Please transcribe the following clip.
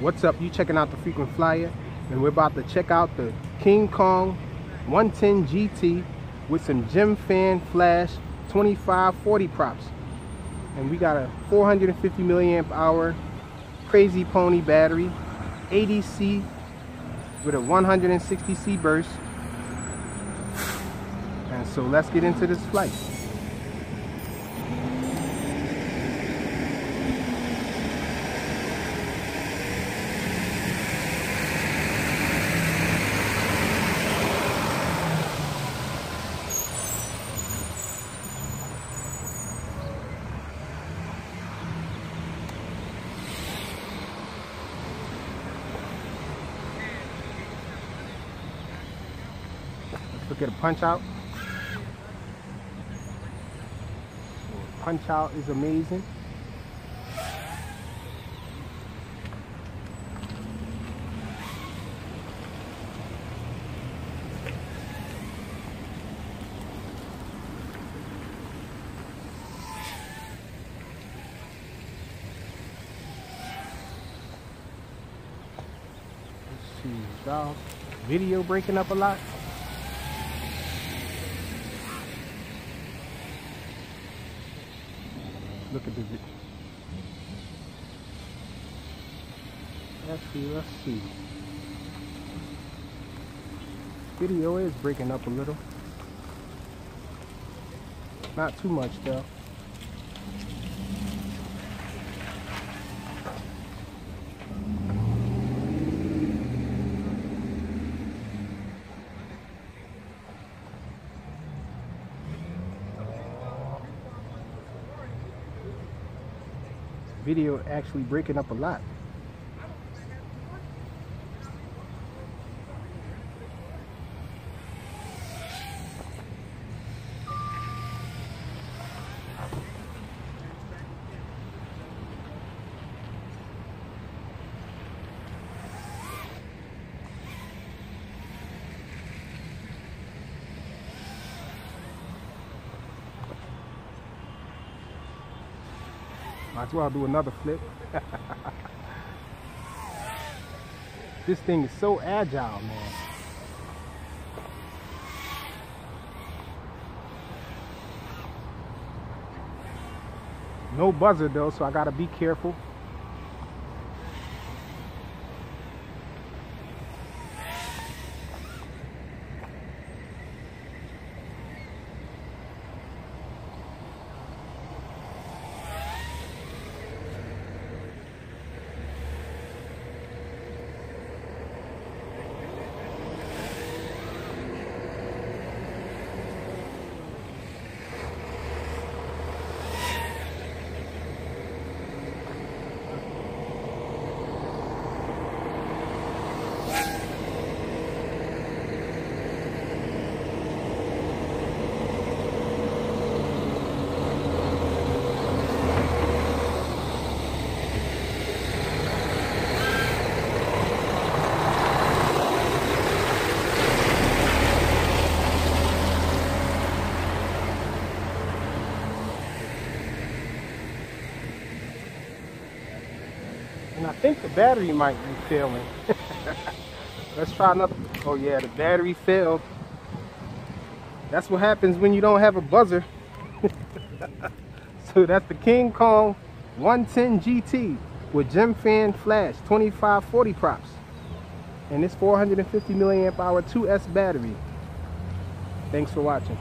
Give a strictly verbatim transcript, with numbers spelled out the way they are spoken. What's up? You checking out the Frequent Flyer, and we're about to check out the King Kong one ten G T with some Gemfan Flash twenty-five forty props. And we got a four hundred fifty milliamp hour Crazepony battery, eighty C with a one hundred sixty C burst. And so let's get into this flight. Look at a punch out. Punch out is amazing. Let's see, y'all. Video breaking up a lot. Look at this. Let's see, let's see. Video is breaking up a little. Not too much though. Video actually breaking up a lot. Might as well do another flip. This thing is so agile, man. No buzzer though, so I gotta be careful. And I think the battery might be failing. Let's try another. Oh yeah, the battery failed. That's what happens when you don't have a buzzer. So that's the King Kong one ten G T with Gemfan Flash twenty-five forty props. And this four hundred fifty milliamp hour two S battery. Thanks for watching.